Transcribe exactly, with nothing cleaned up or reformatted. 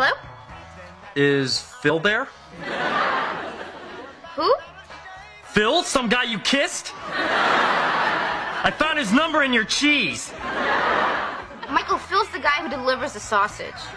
Hello? Is Phil there? Who? Phil? Some guy you kissed? I found his number in your cheese. Michael, Phil's the guy who delivers the sausage.